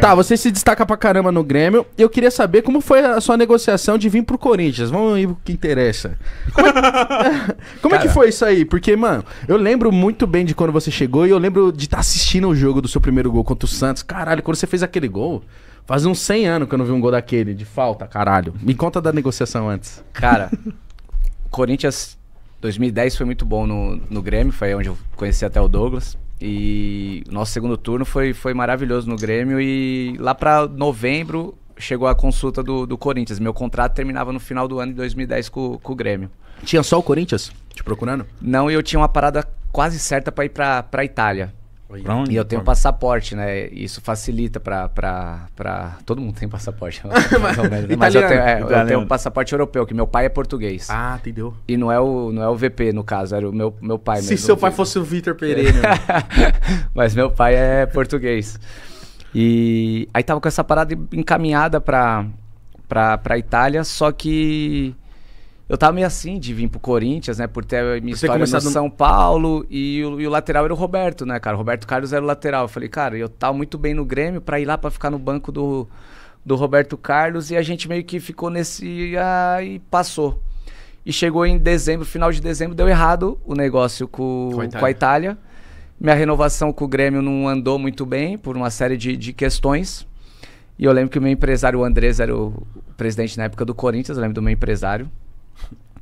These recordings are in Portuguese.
Tá, você se destaca pra caramba no Grêmio. Eu queria saber como foi a sua negociação de vir pro Corinthians. Vamos ir pro que interessa. Como é que foi isso aí? Porque, mano, eu lembro muito bem de quando você chegou. E eu lembro de estar assistindo o jogo do seu primeiro gol contra o Santos. Caralho, quando você fez aquele gol, faz uns 100 anos que eu não vi um gol daquele, de falta, caralho. Me conta da negociação antes. Cara, Corinthians 2010 foi muito bom no Grêmio. Foi onde eu conheci até o Douglas. E o nosso segundo turno foi maravilhoso no Grêmio. E lá pra novembro chegou a consulta do Corinthians. Meu contrato terminava no final do ano de 2010 com o Grêmio. Tinha só o Corinthians te procurando? Não, e eu tinha uma parada quase certa pra ir pra Itália. Pra onde? E eu tenho passaporte, né? Isso facilita pra... Todo mundo tem passaporte. Mas eu tenho um passaporte europeu, que meu pai é português. Ah, entendeu. E não é o VP, no caso, era o meu pai mesmo. Se seu pai fosse o Vitor Pereira. Mas meu pai é português. E aí tava com essa parada encaminhada pra Itália, só que... Eu tava meio assim de vir pro Corinthians, né? Por ter minha história no São Paulo e o lateral era o Roberto, né, cara? O Roberto Carlos era o lateral. Eu falei, cara, eu tava muito bem no Grêmio pra ir lá pra ficar no banco do Roberto Carlos e a gente meio que ficou nesse... e passou. E chegou em dezembro, final de dezembro, deu errado o negócio com a Itália. Minha renovação com o Grêmio não andou muito bem por uma série de questões. E eu lembro que o meu empresário, o Andrés, era o presidente na época do Corinthians, eu lembro do meu empresário.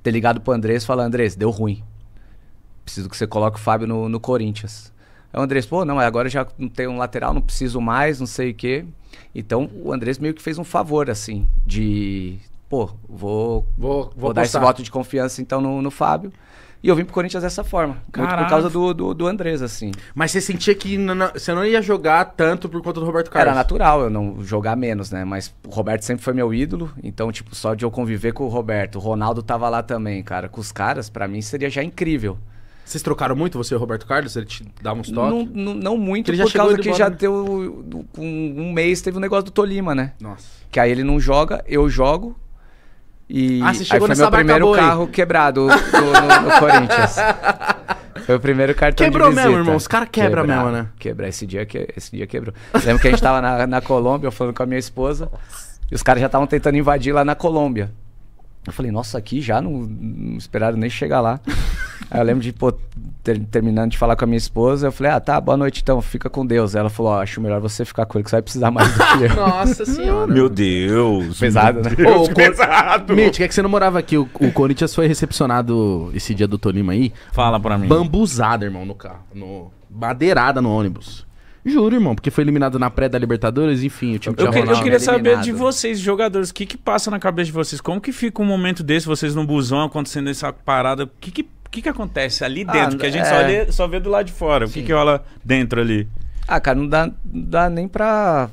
Ter ligado pro Andrés e falar, Andrés, deu ruim. Preciso que você coloque o Fábio no Corinthians. Aí o Andrés, pô, não, agora já não tem um lateral, não preciso mais, não sei o quê. Então o Andrés meio que fez um favor, assim, de... Pô, vou dar esse voto de confiança, então, no Fábio. E eu vim pro Corinthians dessa forma. Muito por causa do Andrés, assim. Mas você sentia que você não ia jogar tanto por conta do Roberto Carlos? Era natural eu não jogar menos, né? Mas o Roberto sempre foi meu ídolo. Então, tipo, só de eu conviver com o Roberto. O Ronaldo tava lá também, cara. Com os caras, pra mim, seria já incrível. Vocês trocaram muito, você e o Roberto Carlos? Ele te dava uns toques? Não muito, por causa que já deu... Um mês teve um negócio do Tolima, né? Nossa. Que aí ele não joga, eu jogo. E você chegou aí foi meu primeiro carro quebrado no Corinthians. Foi o primeiro cartão quebrou de visita. Quebrou mesmo, irmão. Os caras quebram mesmo, né? Quebrar. Esse dia quebrou. Lembro que a gente tava na Colômbia, eu falando com a minha esposa. E os caras já estavam tentando invadir lá na Colômbia. Eu falei, nossa, aqui já não esperaram nem chegar lá. Aí eu lembro de, pô, terminando de falar com a minha esposa, eu falei, ah, tá, boa noite então, fica com Deus. Ela falou, ó, acho melhor você ficar com ele, que você vai precisar mais do que eu. Nossa senhora. Meu Deus. Pesado, né? Deus, pesado. Mitch, é que você não morava aqui, o Corinthians foi recepcionado esse dia do Tolima aí. Fala pra mim. Bambuzada, irmão, no carro. Madeirada no ônibus. Juro, irmão, porque foi eliminado na pré da Libertadores, enfim, o time tinha Ronaldo. Eu queria saber de vocês, jogadores, o que passa na cabeça de vocês? Como que fica um momento desse, vocês no busão, acontecendo essa parada? O que acontece ali dentro? Que a gente só vê do lado de fora. Sim. O que rola dentro ali? Ah, cara, não dá nem pra...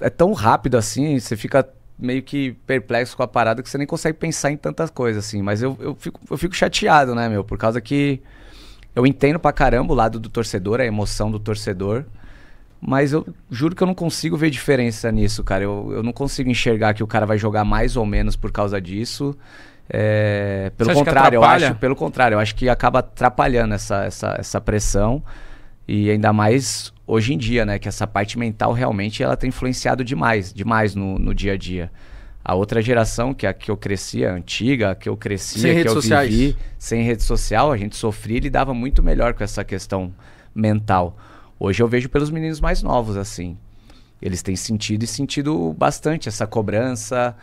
É tão rápido assim, você fica meio que perplexo com a parada que você nem consegue pensar em tantas coisas, assim. Mas eu fico chateado, né, meu? Por causa que eu entendo pra caramba o lado do torcedor, a emoção do torcedor. Mas eu juro que eu não consigo ver diferença nisso, cara. Eu não consigo enxergar que o cara vai jogar mais ou menos por causa disso. Pelo contrário, eu acho que acaba atrapalhando essa pressão. E ainda mais hoje em dia, né? Que essa parte mental realmente ela tem influenciado demais no dia a dia. A outra geração, que é a que eu cresci, a antiga, que eu vivi, sem rede social, a gente sofria e lidava muito melhor com essa questão mental. Hoje eu vejo pelos meninos mais novos, assim. Eles têm sentido bastante essa cobrança.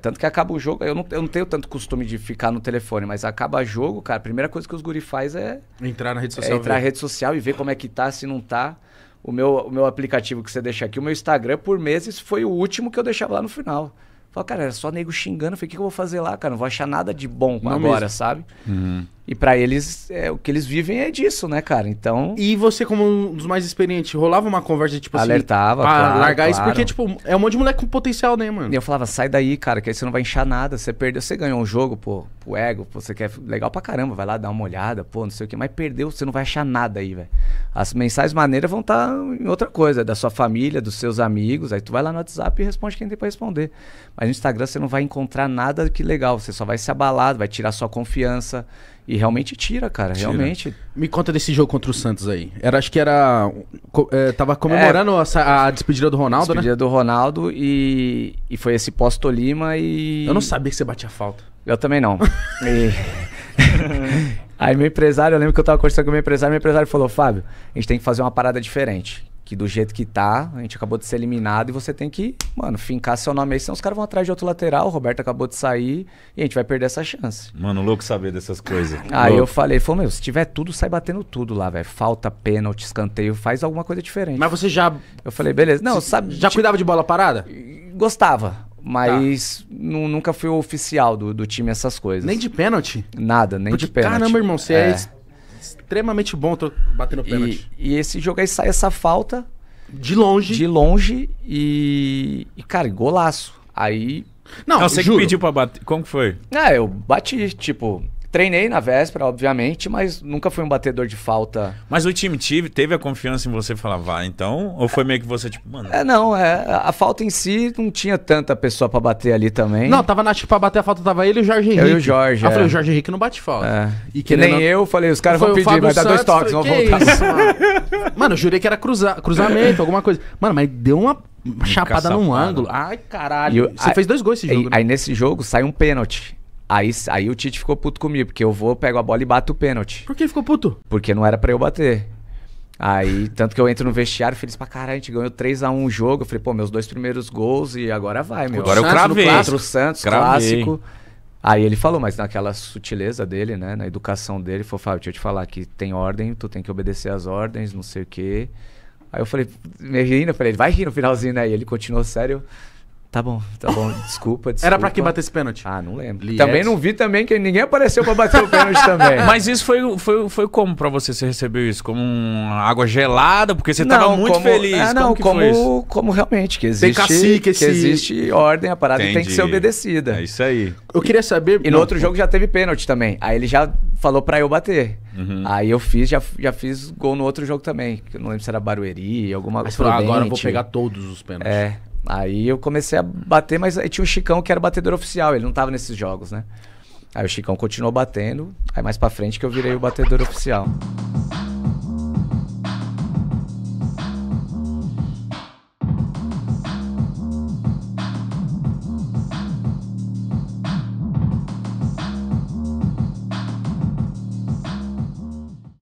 Tanto que acaba o jogo... Eu não tenho tanto costume de ficar no telefone, mas acaba o jogo, cara, a primeira coisa que os guri faz é... Entrar na rede social. Entrar na rede social e ver como é que tá, se não tá. O meu aplicativo que você deixa aqui, o meu Instagram, por meses, foi o último que eu deixava lá no final. Falei, cara, era só nego xingando. Falei, o que eu vou fazer lá, cara? Não vou achar nada de bom agora, sabe? Uhum. E pra eles, o que eles vivem é disso, né, cara? Então... E você, como um dos mais experientes, rolava uma conversa, tipo assim... Alertava, claro, largar isso, porque, tipo, é um monte de moleque com potencial, né, mano? E eu falava, sai daí, cara, que aí você não vai inchar nada. Você perdeu, você ganhou um jogo, pô, pro ego, pô, você quer... Legal pra caramba, vai lá dar uma olhada, pô, não sei o quê. Mas perdeu, você não vai achar nada aí, velho. As mensagens maneiras vão estar em outra coisa, da sua família, dos seus amigos. Aí tu vai lá no WhatsApp e responde quem tem pra responder. Mas no Instagram você não vai encontrar nada que legal, você só vai se abalar, vai tirar sua confiança. E realmente tira, cara, realmente. Me conta desse jogo contra o Santos aí. Tava comemorando a despedida do Ronaldo, né? Despedida do Ronaldo e foi esse pós-Tolima e... Eu não sabia que você batia falta. Eu também não. Aí meu empresário, eu lembro que eu tava conversando com meu empresário falou, Fábio, a gente tem que fazer uma parada diferente. Que do jeito que tá, a gente acabou de ser eliminado e você tem que, mano, fincar seu nome aí, senão os caras vão atrás de outro lateral, o Roberto acabou de sair e a gente vai perder essa chance. Mano, louco saber dessas coisas. Aí louco. Eu falei, meu, se tiver tudo, sai batendo tudo lá, velho. Falta, pênalti, escanteio, faz alguma coisa diferente. Mas você já... Eu falei, beleza. Não, sabe... Já cuidava de bola parada? Gostava, mas nunca fui o oficial do time essas coisas. Nem de pênalti? Nada, nem de pênalti. Caramba, irmão, você é... extremamente bom batendo pênalti. E esse jogo aí sai essa falta. De longe. De longe e cara, golaço. Aí... Não, você que pediu pra bater. Como que foi? Eu bati, tipo... Treinei na véspera, obviamente, mas nunca fui um batedor de falta. Mas o time teve a confiança em você falar, vai, então? Ou foi meio que você, tipo, mano... a falta em si não tinha tanta pessoa pra bater ali também. Não, tava na tipo, pra bater a falta tava ele e o Jorge Henrique. Eu e o Jorge, Aí eu falei, o Jorge Henrique não bate falta. E que nem eu, falei, os caras vão pedir, vai dar dois toques, vão voltar. Isso, mano, eu jurei que era cruzamento, alguma coisa. Mano, mas deu uma chapada num ângulo. Ai, caralho. Você fez 2 gols esse jogo, né? Aí nesse jogo sai um pênalti. Aí o Tite ficou puto comigo, porque pego a bola e bato o pênalti. Por que ele ficou puto? Porque não era pra eu bater. Aí, tanto que eu entro no vestiário, feliz pra caralho, a gente ganhou 3-1 o jogo. Eu falei, pô, meus 2 primeiros gols e agora vai, meu. Agora eu cravei. Contra o Santos, clássico. Aí ele falou, mas naquela sutileza dele, né, na educação dele, falou, Fábio, deixa eu te falar que tem ordem, tu tem que obedecer às ordens, não sei o quê. Aí eu falei, me rindo, eu falei, vai rir no finalzinho, né? E ele continuou sério... Tá bom, desculpa. Era pra quem bater esse pênalti? Não lembro. Também não vi que ninguém apareceu pra bater o pênalti também. Mas isso foi como pra você? Você recebeu isso? Como água gelada? Porque você tava muito feliz. Como realmente, que existe... Tem cacique, que existe ordem, a parada tem que ser obedecida. É isso aí. Eu queria saber... E no outro jogo já teve pênalti também. Aí ele já falou pra eu bater. Aí eu fiz, já fiz gol no outro jogo também. Eu não lembro se era Barueri, alguma coisa. Agora eu vou pegar todos os pênaltis. Aí eu comecei a bater, mas aí tinha o Chicão que era batedor oficial, ele não tava nesses jogos, né? Aí o Chicão continuou batendo, aí mais pra frente que eu virei o batedor oficial.